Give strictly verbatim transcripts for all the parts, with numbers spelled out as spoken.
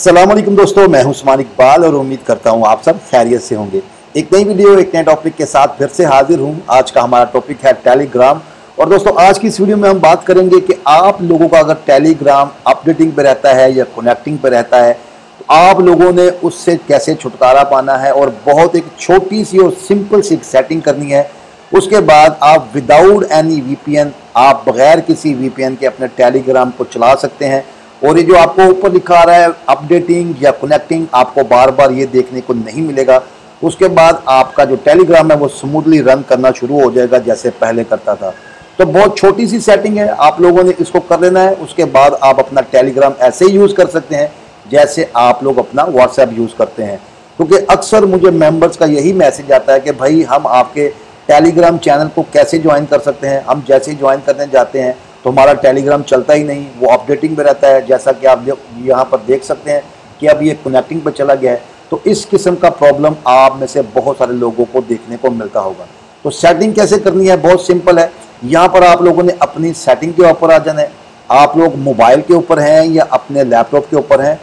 अस्सलाम वालेकुम दोस्तों, मैं उस्मान इकबाल और उम्मीद करता हूँ आप सब खैरियत से होंगे। एक नई वीडियो एक नए टॉपिक के साथ फिर से हाजिर हूँ। आज का हमारा टॉपिक है टेलीग्राम। और दोस्तों आज की इस वीडियो में हम बात करेंगे कि आप लोगों का अगर टेलीग्राम अपडेटिंग पर रहता है या कनेक्टिंग पर रहता है तो आप लोगों ने उससे कैसे छुटकारा पाना है और बहुत एक छोटी सी और सिंपल सी सेटिंग करनी है। उसके बाद आप without any V P N, आप बगैर किसी वी पी एन के अपने टेलीग्राम को चला सकते हैं। और ये जो आपको ऊपर लिखा रहा है अपडेटिंग या कनेक्टिंग, आपको बार बार ये देखने को नहीं मिलेगा। उसके बाद आपका जो टेलीग्राम है वो स्मूथली रन करना शुरू हो जाएगा जैसे पहले करता था। तो बहुत छोटी सी सेटिंग है, आप लोगों ने इसको कर लेना है। उसके बाद आप अपना टेलीग्राम ऐसे ही यूज़ कर सकते हैं जैसे आप लोग अपना व्हाट्सएप यूज़ करते हैं। क्योंकि अक्सर मुझे मेम्बर्स का यही मैसेज आता है कि भाई हम आपके टेलीग्राम चैनल को कैसे ज्वाइन कर सकते हैं। हम जैसे ज्वाइन करने जाते हैं तो हमारा टेलीग्राम चलता ही नहीं, वो अपडेटिंग पे रहता है। जैसा कि आप यहाँ पर देख सकते हैं कि अब ये कनेक्टिंग पे चला गया है। तो इस किस्म का प्रॉब्लम आप में से बहुत सारे लोगों को देखने को मिलता होगा। तो सेटिंग कैसे करनी है, बहुत सिंपल है। यहाँ पर आप लोगों ने अपनी सेटिंग के ऊपर आ जाना है। आप लोग मोबाइल के ऊपर हैं या अपने लैपटॉप के ऊपर हैं,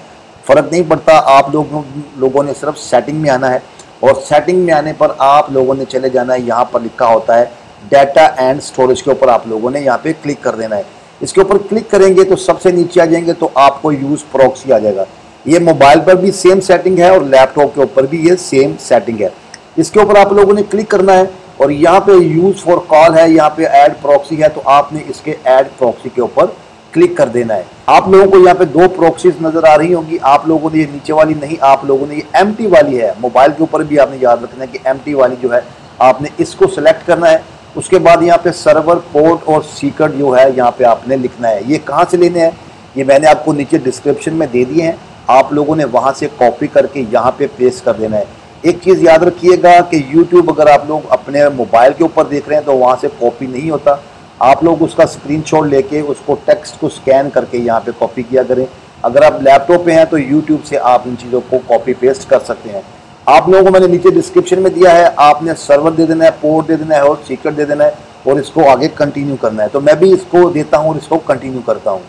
फ़र्क नहीं पड़ता। आप लोगों लोगों ने सिर्फ सेटिंग में आना है और सेटिंग में आने पर आप लोगों ने चले जाना है, यहाँ पर लिखा होता है डाटा एंड स्टोरेज के ऊपर आप लोगों ने यहाँ पे क्लिक कर देना है। इसके ऊपर क्लिक करेंगे तो सबसे नीचे आ जाएंगे तो आपको यूज़ प्रॉक्सी आ जाएगा। ये मोबाइल पर भी सेम सेटिंग है और लैपटॉप के ऊपर भी ये सेम सेटिंग है। इसके ऊपर आप लोगों ने क्लिक करना है और यहाँ पे यूज़ फॉर कॉल है, यहाँ पे ऐड प्रॉक्सी है, तो आपने इसके ऐड प्रॉक्सी के ऊपर क्लिक कर देना है। आप लोगों को यहाँ पे दो प्रॉक्सीज नज़र आ रही होंगी। आप लोगों ने ये नीचे वाली नहीं, आप लोगों ने ये एम्प्टी वाली है। मोबाइल के ऊपर भी आपने याद रखना है कि एम्प्टी वाली जो है आपने इसको सेलेक्ट करना है। उसके बाद यहाँ पे सर्वर पोर्ट और सीक्रेट जो है यहाँ पे आपने लिखना है। ये कहाँ से लेने हैं, ये मैंने आपको नीचे डिस्क्रिप्शन में दे दिए हैं। आप लोगों ने वहाँ से कॉपी करके यहाँ पे पेस्ट कर देना है। एक चीज़ याद रखिएगा कि यूट्यूब अगर आप लोग अपने मोबाइल के ऊपर देख रहे हैं तो वहाँ से कॉपी नहीं होता। आप लोग उसका स्क्रीनशॉट लेके उसको टेक्स्ट को स्कैन करके यहाँ पर कॉपी किया करें। अगर आप लैपटॉप पर हैं तो यूट्यूब से आप इन चीज़ों को कॉपी पेस्ट कर सकते हैं। आप लोगों को मैंने नीचे डिस्क्रिप्शन में दिया है। आपने सर्वर दे देना है, पोर्ट दे देना है और सीक्रेट दे देना है और इसको आगे कंटिन्यू करना है। तो मैं भी इसको देता हूँ और इसको कंटिन्यू करता हूँ।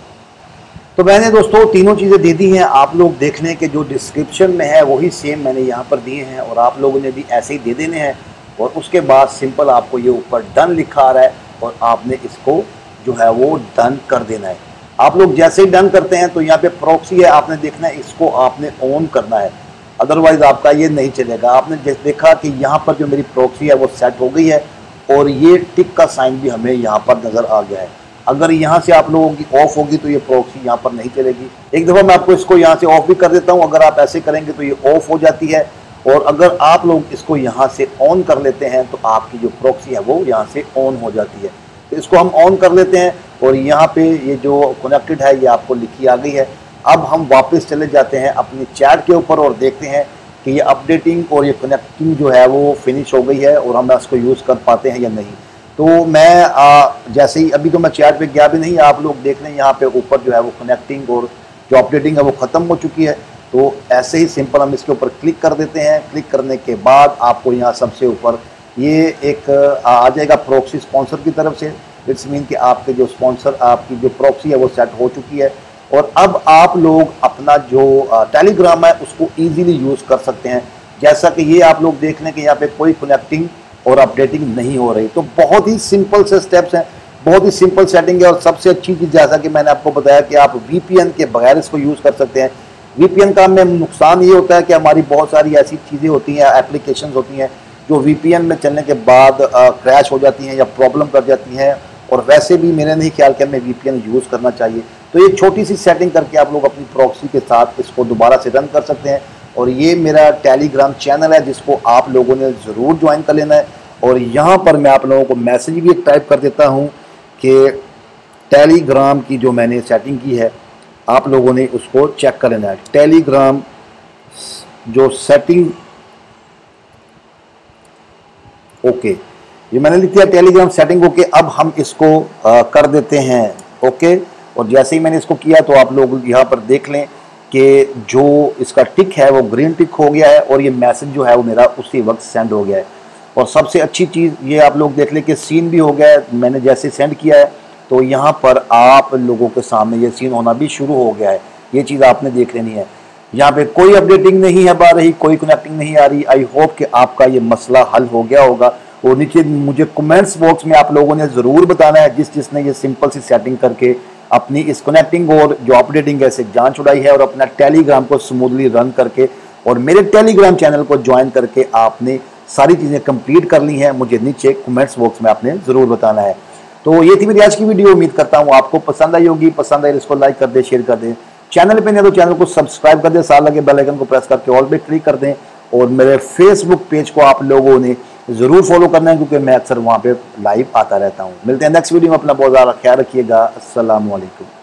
तो मैंने दोस्तों तीनों चीज़ें दे दी हैं। आप लोग देख लें कि जो डिस्क्रिप्शन में है वही सेम मैंने यहाँ पर दिए हैं और आप लोगों ने भी ऐसे ही दे देने हैं। और उसके बाद सिंपल आपको ये ऊपर डन लिखा आ रहा है और आपने इसको जो है वो डन कर देना है। आप लोग जैसे ही डन करते हैं तो यहाँ पर प्रॉक्सी है, आपने देखना है इसको आपने ऑन करना है, अदरवाइज़ आपका ये नहीं चलेगा। आपने जैसे देखा कि यहाँ पर जो मेरी प्रॉक्सी है वो सेट हो गई है और ये टिक का साइन भी हमें यहाँ पर नज़र आ गया है। अगर यहाँ से आप लोगों की ऑफ होगी तो ये प्रॉक्सी यहाँ पर नहीं चलेगी। एक दफ़ा मैं आपको इसको यहाँ से ऑफ भी कर देता हूँ। अगर आप ऐसे करेंगे तो ये ऑफ हो जाती है और अगर आप लोग इसको यहाँ से ऑन कर लेते हैं तो आपकी जो प्रॉक्सी है वो यहाँ से ऑन हो जाती है। तो इसको हम ऑन कर लेते हैं और यहाँ पर ये जो कनेक्टेड है ये आपको लिखी आ गई है। अब हम वापस चले जाते हैं अपनी चैट के ऊपर और देखते हैं कि ये अपडेटिंग और ये कनेक्टिंग जो है वो फिनिश हो गई है और हम इसको यूज़ कर पाते हैं या नहीं। तो मैं आ, जैसे ही अभी तो मैं चैट पे गया भी नहीं, आप लोग देख लें यहाँ पे ऊपर जो है वो कनेक्टिंग और जो अपडेटिंग है वो ख़त्म हो चुकी है। तो ऐसे ही सिंपल हम इसके ऊपर क्लिक कर देते हैं। क्लिक करने के बाद आपको यहाँ सबसे ऊपर ये एक आ जाएगा प्रॉक्सी स्पॉन्सर की तरफ से। इट्स मीन कि आपके जो स्पॉन्सर आपकी जो प्रॉक्सी है वो सेट हो चुकी है और अब आप लोग अपना जो टेलीग्राम है उसको इजीली यूज़ कर सकते हैं। जैसा कि ये आप लोग देख लें कि यहाँ पे कोई कनेक्टिंग और अपडेटिंग नहीं हो रही। तो बहुत ही सिंपल से स्टेप्स हैं, बहुत ही सिंपल सेटिंग है। और सबसे अच्छी चीज़ जैसा कि मैंने आपको बताया कि आप वी पी एन के बगैर इसको यूज़ कर सकते हैं। वी पी एन का हमें नुकसान ये होता है कि हमारी बहुत सारी ऐसी चीज़ें होती हैं, एप्लीकेशन होती हैं जो वी पी एन में चलने के बाद क्रैश हो जाती हैं या प्रॉब्लम कर जाती हैं। और वैसे भी मेरे नहीं ख्याल कि हमें वी पी एन यूज़ करना चाहिए। तो ये छोटी सी सेटिंग करके आप लोग अपनी प्रॉक्सी के साथ इसको दोबारा से रन कर सकते हैं। और ये मेरा टेलीग्राम चैनल है जिसको आप लोगों ने ज़रूर ज्वाइन कर लेना है। और यहाँ पर मैं आप लोगों को मैसेज भी एक टाइप कर देता हूँ कि टेलीग्राम की जो मैंने सेटिंग की है आप लोगों ने उसको चेक कर लेना है। टेलीग्राम जो सेटिंग ओके ये मैंने लिख दिया टेलीग्राम सेटिंग ओके। अब हम इसको आ, कर देते हैं ओके। और जैसे ही मैंने इसको किया तो आप लोग यहाँ पर देख लें कि जो इसका टिक है वो ग्रीन टिक हो गया है और ये मैसेज जो है वो मेरा उसी वक्त सेंड हो गया है। और सबसे अच्छी चीज़ ये आप लोग देख लें कि सीन भी हो गया है। मैंने जैसे सेंड किया है तो यहाँ पर आप लोगों के सामने ये सीन होना भी शुरू हो गया है। ये चीज़ आपने देख लेनी है। यहाँ पे कोई अपडेटिंग नहीं है आ रही, कोई कनेक्टिंग नहीं आ रही। आई होप कि आपका ये मसला हल हो गया होगा। और नीचे मुझे कमेंट्स बॉक्स में आप लोगों ने ज़रूर बताना है जिस जिसने ये सिंपल सी सेटिंग करके अपनी इस कनेक्टिंग और जो अपडेटिंग है इसे जान छुड़ाई है और अपना टेलीग्राम को स्मूथली रन करके और मेरे टेलीग्राम चैनल को ज्वाइन करके आपने सारी चीज़ें कंप्लीट कर ली हैं। मुझे नीचे कमेंट्स बॉक्स में आपने ज़रूर बताना है। तो ये थी मेरी आज की वीडियो, उम्मीद करता हूँ आपको पसंद आई होगी। पसंद आई इसको लाइक कर दें, शेयर कर दें। चैनल पे नहीं तो चैनल को सब्सक्राइब कर दें, साथ लगे बेल आइकन को प्रेस करके ऑल पे क्लिक कर दें। और मेरे फेसबुक पेज को आप लोगों ने ज़रूर फॉलो करना है क्योंकि मैं अक्सर वहाँ पे लाइव आता रहता हूँ। मिलते हैं नेक्स्ट वीडियो में, अपना बहुत ज़्यादा ख्याल रखिएगा। अस्सलाम वालेकुम।